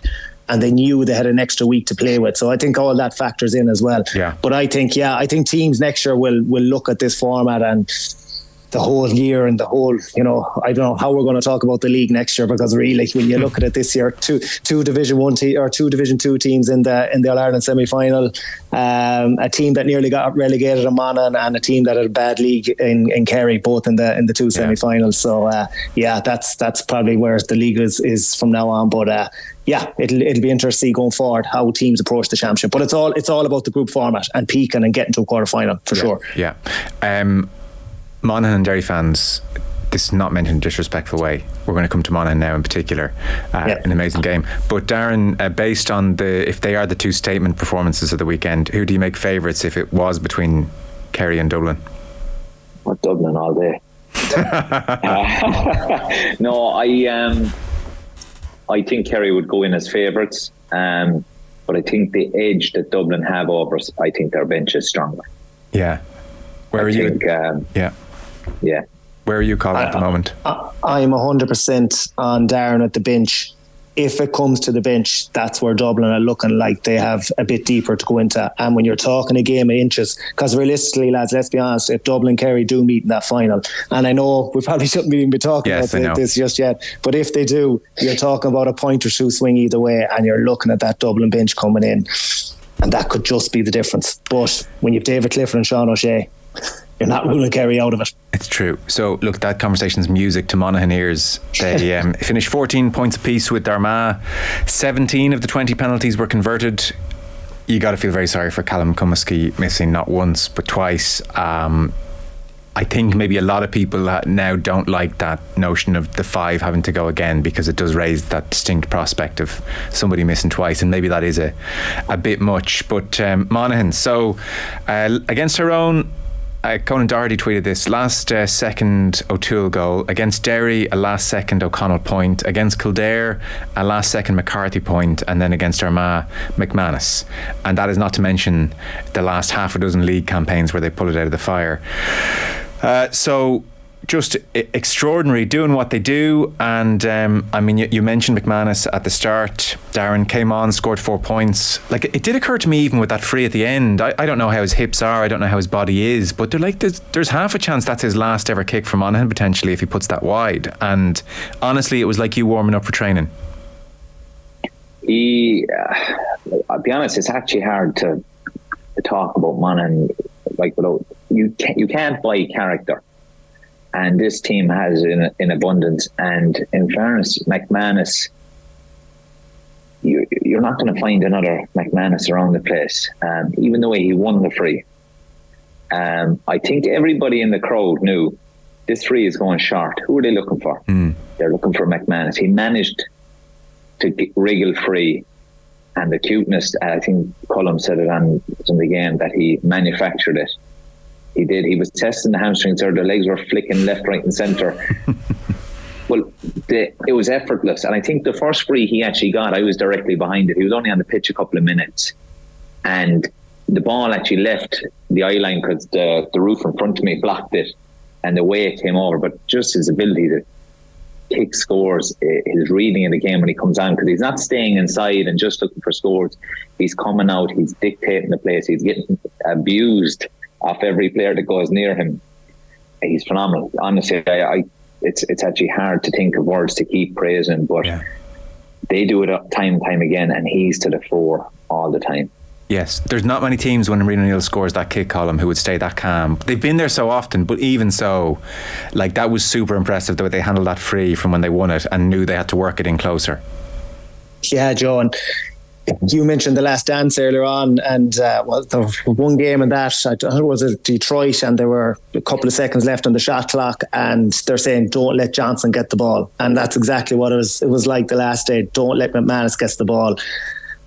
And they knew they had an extra week to play with. So I think all that factors in as well. Yeah. But I think, yeah, I think teams next year will will look at this format and the whole year and the whole, you know, I don't know how we're going to talk about the league next year because really, when you look at it this year, two two Division One te- or two Division Two teams in the in the All Ireland semi final, um, a team that nearly got relegated in Monaghan and a team that had a bad league in, in Kerry, both in the in the two yeah. semi finals. So uh, yeah, that's that's probably where the league is is from now on. But uh, yeah, it'll it'll be interesting going forward how teams approach the championship. But it's all it's all about the group format and peaking and getting to a quarter final for yeah. sure. Yeah. Um, Monaghan and Derry fans, this is not meant in a disrespectful way. We're going to come to Monaghan now in particular. Uh, yep. An amazing game. But Darren, uh, based on the, if they are the two statement performances of the weekend, who do you make favourites if it was between Kerry and Dublin? Well, Dublin all day. uh, no, I um, I think Kerry would go in as favourites. Um, but I think the edge that Dublin have over, I think their bench is stronger. Yeah. Where I are think, you? Um, yeah. Yeah. Where are you, Colin, at the moment? I, I'm one hundred percent on Darren at the bench. If it comes to the bench, that's where Dublin are looking like they have a bit deeper to go into. And when you're talking a game of inches, because realistically, lads, let's be honest, if Dublin Kerry do meet in that final, and I know we probably shouldn't even be talking yes, about this just yet, but if they do, you're talking about a point or two swing either way, and you're looking at that Dublin bench coming in. And that could just be the difference. But when you have David Clifford and Sean O'Shea, you're not ruling Kerry out of it. It's true. So, look, that conversation's music to Monaghan ears. They um, finished fourteen points apiece with Armagh. seventeen of the twenty penalties were converted. You got to feel very sorry for Callum Cumiskey missing not once but twice. Um, I think maybe a lot of people now don't like that notion of the five having to go again because it does raise that distinct prospect of somebody missing twice, and maybe that is a, a bit much. But um, Monaghan, so uh, against Tyrone, Uh, Conan Doherty tweeted this last uh, second O'Toole goal against Derry, a last second O'Connell point against Kildare, a last second McCarthy point, and then against Armagh, McManus. And that is not to mention the last half a dozen league campaigns where they pull it out of the fire. Uh, so just extraordinary doing what they do. And um, I mean, you, you mentioned McManus at the start. Darren came on, scored four points. Like, it did occur to me, even with that free at the end, I, I don't know how his hips are, I don't know how his body is, but they're like, there's, there's half a chance that's his last ever kick from Monaghan potentially if he puts that wide. And honestly, it was like you warming up for training. He, uh, I'll be honest, it's actually hard to, to talk about Monaghan like without, you can't, you can't buy character. And this team has in in abundance. And in fairness, McManus, you, you're not going to find another McManus around the place. Um, even the way he won the free, um, I think everybody in the crowd knew this free is going short. Who are they looking for? Mm. They're looking for McManus. He managed to get, wriggle free and acuteness. I think Colm said it on the game that he manufactured it. He did. He was testing the hamstrings, or the legs were flicking left, right, and centre. Well, the, it was effortless, and I think the first free he actually got, I was directly behind it. He was only on the pitch a couple of minutes, and the ball actually left the eye line because the, the roof in front of me blocked it, and the way it came over. But just his ability to kick scores, his reading of the game when he comes on, because he's not staying inside and just looking for scores. He's coming out. He's dictating the place. He's getting abused off every player that goes near him. He's phenomenal. Honestly, I, I it's it's actually hard to think of words to keep praising, but yeah. They do it time and time again, and he's to the fore all the time. Yes, there's not many teams when Marino O'Neill scores that kick, column who would stay that calm. They've been there so often, but even so, like, that was super impressive the way they handled that free from when they won it and knew they had to work it in closer. Yeah, John. You mentioned the last dance earlier on, and uh, well, there was one game in that, I think it was at Detroit, and there were a couple of seconds left on the shot clock, and they're saying, don't let Johnson get the ball. And that's exactly what it was, it was like the last day. Don't let McManus get the ball.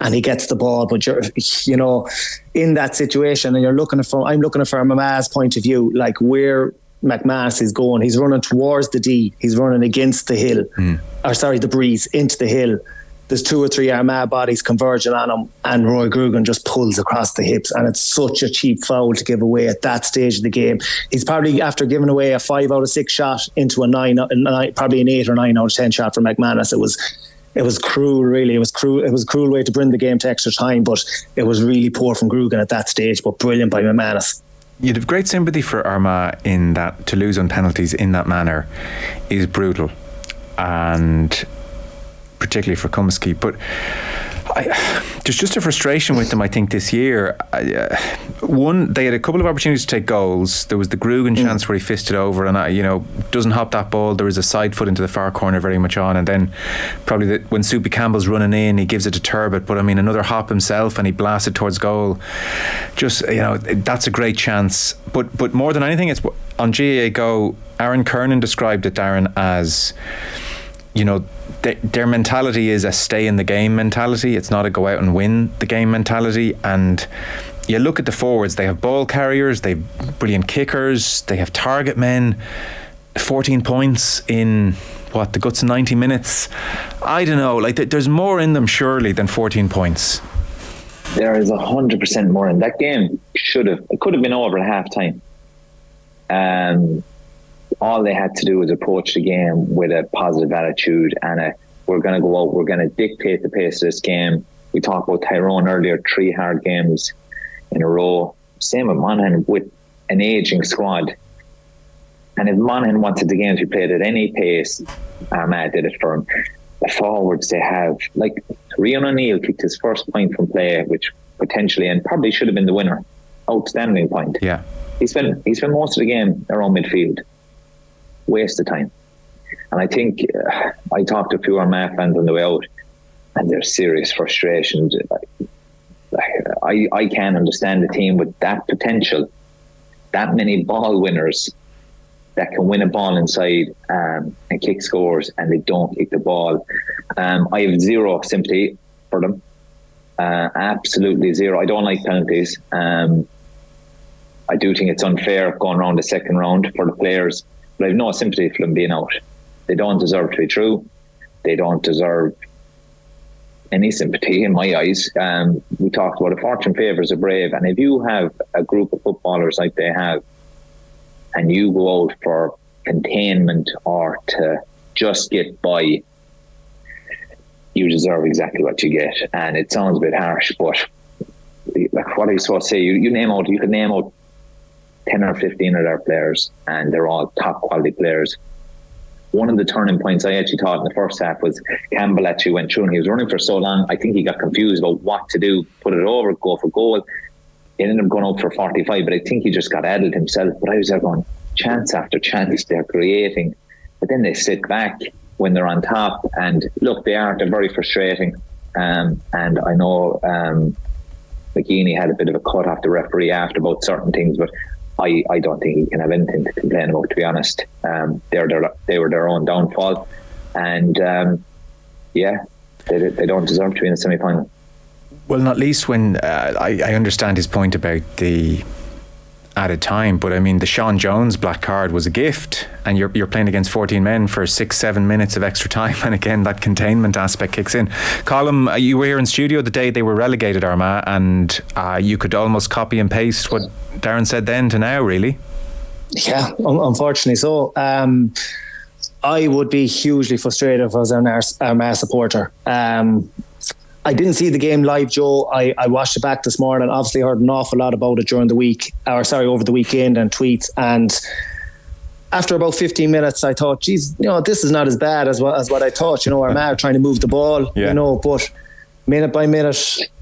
And he gets the ball, but you're, you know, in that situation, and you're looking for, I'm looking for Mamma's point of view, like where McManus is going. He's running towards the D, he's running against the hill, mm. or sorry, the breeze, into the hill. There's two or three Armagh bodies converging on him, and Roy Grugan just pulls across the hips, and it's such a cheap foul to give away at that stage of the game. He's probably, after giving away a five out of six shot into a nine, a nine probably an eight or nine out of ten shot for McManus, it was it was cruel, really. It was cruel. It was a cruel way to bring the game to extra time, but it was really poor from Grugan at that stage, but brilliant by McManus. You'd have great sympathy for Armagh in that to lose on penalties in that manner is brutal, and particularly for Cumsky. But I, there's just a frustration with them, I think, this year. I, uh, one, they had a couple of opportunities to take goals. There was the Grugan mm. chance where he fisted over, and I, you know, doesn't hop that ball. There was a side foot into the far corner very much on, and then probably the, when Soupy Campbell's running in, he gives it to Turbot. But I mean, another hop himself, and he blasted towards goal. Just, you know, that's a great chance. But but more than anything, it's on G A A Go. Aaron Kernan described it, Darren, as, you know, their mentality is a stay in the game mentality. It's not a go out and win the game mentality. And you look at the forwards, they have ball carriers, they have brilliant kickers, they have target men. fourteen points in what, the guts of ninety minutes. I don't know, like there's more in them surely than fourteen points. There is one hundred percent more in that game. Should have, it could have been over at half time. Um All they had to do was approach the game with a positive attitude and a, we're going to go out, we're going to dictate the pace of this game. We talked about Tyrone earlier, three hard games in a row. Same with Monaghan, with an ageing squad. And if Monaghan wanted the game to be played at any pace, Armagh did it for him. The forwards they have, like Rian O'Neill kicked his first point from play, which potentially and probably should have been the winner. Outstanding point. Yeah, he spent, he spent most of the game around midfield. Waste of time. And I think uh, I talked to a few Armagh fans on the way out, and there's serious frustration. I, I can't understand a team with that potential, that many ball winners that can win a ball inside um, and kick scores, and they don't kick the ball. Um, I have zero sympathy for them. Uh, absolutely zero. I don't like penalties. Um, I do think it's unfair going around the second round for the players. But I have no sympathy for them being out. They don't deserve to be true. They don't deserve any sympathy in my eyes. Um, we talked about a fortune favours the brave, and if you have a group of footballers like they have, and you go out for containment or to just get by, you deserve exactly what you get. And it sounds a bit harsh, but like, what are you supposed to say? You, you name out. You can name out ten or fifteen of their players, and they're all top quality players. One of the turning points I actually thought in the first half was Campbell actually went through, and he was running for so long, I think he got confused about what to do, put it over, go for goal. He ended up going out for forty-five, but I think he just got addled himself. But I was there going, chance after chance they're creating, but then they sit back when they're on top, and look, they are, they're very frustrating. Um, and I know um, McGeaney had a bit of a cut off the referee after about certain things, but I, I don't think he can have anything to complain about, to be honest. Um, they're, they're, they were their own downfall. And, um, yeah, they, they don't deserve to be in the semi-final. Well, not least when uh, I, I understand his point about the added time, but I mean the Sean Jones black card was a gift, and you're you're playing against fourteen men for six seven minutes of extra time, and again that containment aspect kicks in. Colm, you were here in studio the day they were relegated, Armagh, and uh, you could almost copy and paste what Darren said then to now, really. Yeah, un unfortunately so. Um, I would be hugely frustrated if I was an Armagh supporter. Um, I didn't see the game live, Joe. I, I watched it back this morning. Obviously heard an awful lot about it during the week, or sorry, over the weekend, and tweets. And after about fifteen minutes, I thought, geez, you know, this is not as bad as what, as what I thought. You know, Armagh trying to move the ball, yeah. you know, but minute by minute,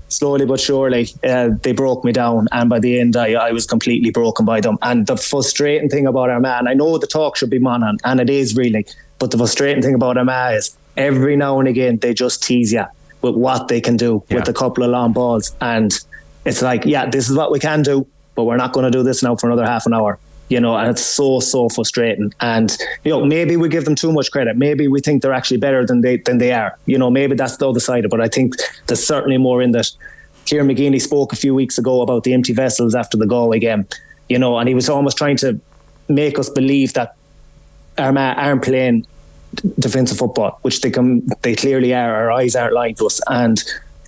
slowly but surely, uh, they broke me down. And by the end, I, I was completely broken by them. And the frustrating thing about Armagh, and I know the talk should be Monaghan, and it is really, but the frustrating thing about Armagh is every now and again, they just tease you with what they can do yeah. with a couple of long balls, and it's like, yeah, this is what we can do, but we're not going to do this now for another half an hour, you know, and it's so so frustrating. And you know, maybe we give them too much credit, maybe we think they're actually better than they than they are, you know, maybe that's the other side of it, but I think there's certainly more in that. Kieran McGeaney spoke a few weeks ago about the empty vessels after the Galway game, you know, and he was almost trying to make us believe that Armagh aren't playing defensive football, which they can, they clearly are. Our eyes aren't lying to us, and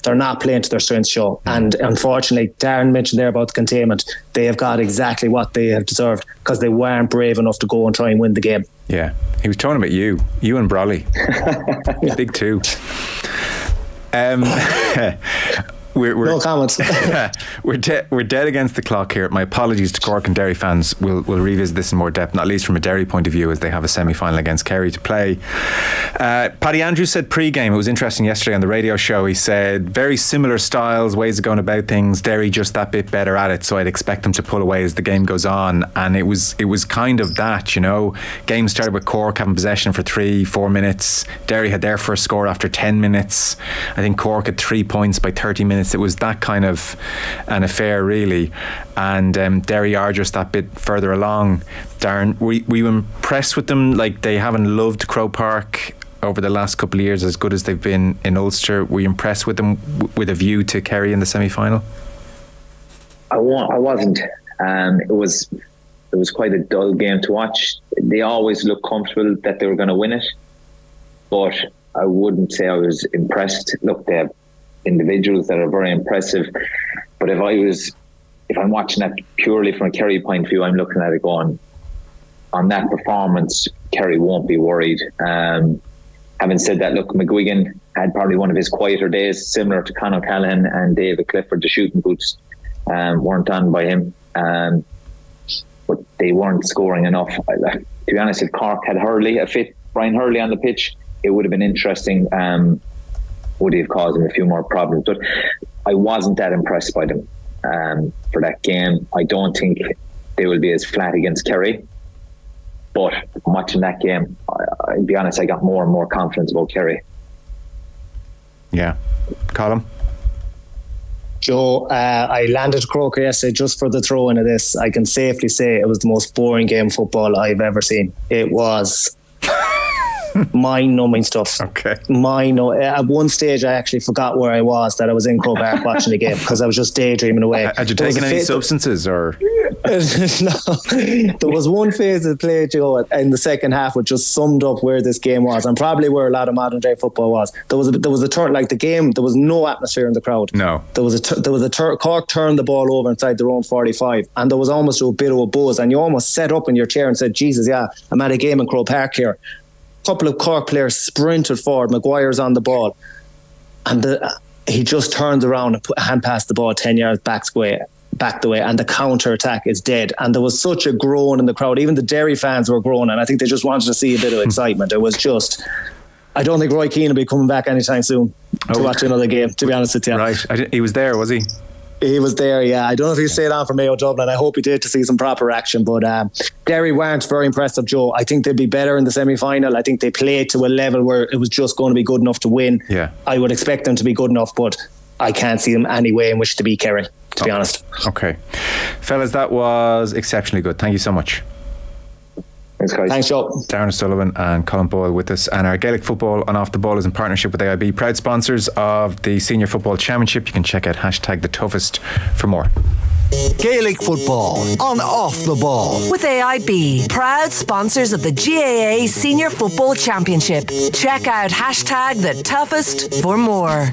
they're not playing to their strengths, Joe. And unfortunately, Darren mentioned there about the containment. They have got exactly what they have deserved, because they weren't brave enough to go and try and win the game. Yeah, he was talking about you, you and Broly, yeah. big two. Um, we're, we're, no comments. we're de we're dead against the clock here. My apologies to Cork and Derry fans. We'll we'll revisit this in more depth, not least from a Derry point of view, as they have a semi-final against Kerry to play. Uh, Paddy Andrews said pre-game, it was interesting yesterday on the radio show, he said very similar styles, ways of going about things. Derry just that bit better at it, so I'd expect them to pull away as the game goes on. And it was it was kind of that, you know. Game started with Cork having possession for three, four minutes. Derry had their first score after ten minutes. I think Cork had three points by thirty minutes. It was that kind of an affair, really. And um, Derry are just that bit further along. Darren, were, were you impressed with them? Like, they haven't loved Croke Park over the last couple of years, as good as they've been in Ulster. Were you impressed with them w with a view to Kerry in the semi-final? I, I wasn't. Um, it was it was quite a dull game to watch. They always looked comfortable that they were going to win it, but I wouldn't say I was impressed. Look, they have individuals that are very impressive, but if I was, if I'm watching that purely from a Kerry point of view, I'm looking at it going, on that performance, Kerry won't be worried. Um, having said that, look, McGuigan had probably one of his quieter days, similar to Conor Callan and David Clifford. The shooting boots um, weren't on by him, um, but they weren't scoring enough. To be honest, if Cork had Hurley, a fit Brian Hurley on the pitch, it would have been interesting. Um, would he have caused him a few more problems? But I wasn't that impressed by them um, for that game. I don't think they will be as flat against Kerry, but watching that game, I, I'll be honest, I got more and more confidence about Kerry. Yeah. Colm? Joe, uh, I landed Croke yesterday just for the throw-in of this. I can safely say it was the most boring game of football I've ever seen. It was mind-numbing stuff. Okay. Mind At one stage, I actually forgot where I was, that I was in Croke Park watching the game, because I was just daydreaming away. Had you taken any substances or? No. There was one phase of play, Joe, in the second half, which just summed up where this game was, and probably where a lot of modern day football was. There was a, there was a turn like the game. There was no atmosphere in the crowd. No. There was a there was a tur Cork turned the ball over inside their own forty-five, and there was almost a bit of a buzz, and you almost sat up in your chair and said, "Jesus, yeah, I'm at a game in Croke Park here." Couple of Cork players sprinted forward. Maguire's on the ball, and the, he just turns around and put, hand passed the ball ten yards back square, back the way, and the counter attack is dead. And there was such a groan in the crowd. Even the Derry fans were groaning. I think they just wanted to see a bit of excitement. It was just. I don't think Roy Keane will be coming back anytime soon oh. to watch another game, to be honest with you. Right, I didn't, he was there, was he? He was there, yeah. I don't know if he stayed on for Mayo Dublin. I hope he did, to see some proper action. But um, Derry weren't very impressive, Joe. I think they'd be better in the semi-final. I think they played to a level where it was just going to be good enough to win. Yeah, I would expect them to be good enough, but I can't see them any way in which to beat Kerry, to be honest. Okay. Fellas, that was exceptionally good. Thank you so much. Thanks, guys. Thanks, Joe. Darran O'Sullivan and Colm Boyle with us. And our Gaelic football on Off the Ball is in partnership with A I B, proud sponsors of the Senior Football Championship. You can check out hashtag the toughest for more. Gaelic football on Off the Ball with A I B, proud sponsors of the G A A Senior Football Championship. Check out hashtag the toughest for more.